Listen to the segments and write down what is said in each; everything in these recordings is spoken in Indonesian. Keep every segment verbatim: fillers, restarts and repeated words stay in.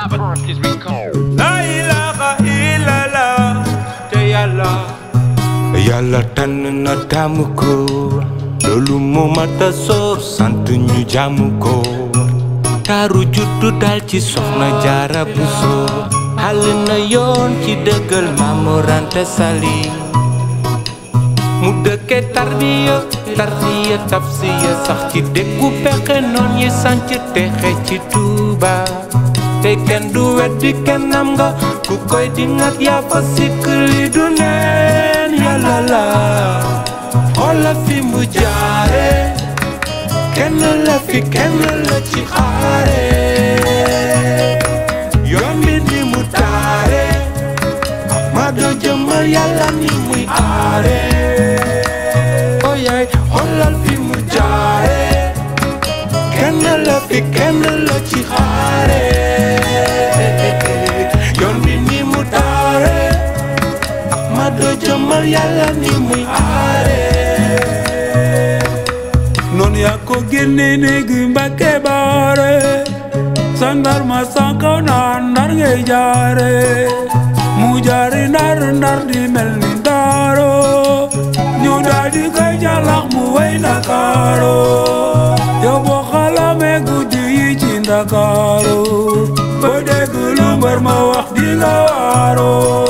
La ilaha illallah Deyala Yàlla tànn na taamu ko loolu moo mat a sóor sant ñu jaamu ko taaru juddu dal ci Soxna Jaara Buso xal na yoon ci dëggal Maam Mor Anta Sali mu dëkke tarbiya tarbiya tafsiya sax ci dëkku pexe noon yi sanc texe ci Tuuba te kenn du weddi kenn am nga ku koy dingat yaa fa sikk li du neen yàlla la xoolal fi mu jaare kenn la fi kenn la ci xaare yoon bi ni mu taare ma do jëmal yàlla ni muy aare oyay xoolal fi mu jaare kenn la fi kenn la ci xaare Jamal yàlla ni muy aare noon yaa ko génne néegi Mbàkke baare sandar ma sankaw naa Ndar ngay jaare mu jaari Ndar Ndar di mel ni Ndaaro ñu daal di koy jàllax mu way Ndakaaro yow boo xalamee guddi yi ci Ndakaaro ba dégg lu mbër ma wax di nga waaroo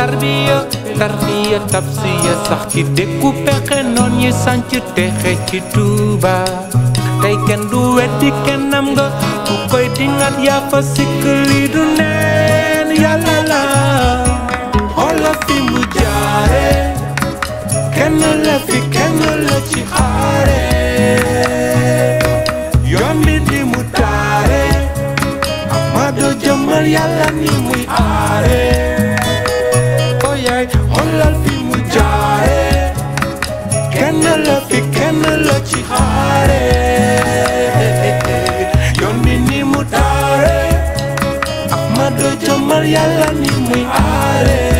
tarbiya tarbiya tafsiya sax ci dëkku pexe noon yi sanc texe ci Tuuba tey kenn du weddi kenn am nga ku koy dingat yaa fa sikk li du neen yàlla la xoolal fi mu jaare kenn la fi kenn la ci xaare yoon bi di mu taare ma do jëmal yàlla ni muy aare xoolal fi mu jaare kenn la fi kenn la ci xaare yoon bi ni mu taare Ahmadu Jamal yàlla ni muy aare